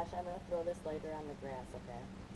Ash, I'm going to throw this later on the grass, okay?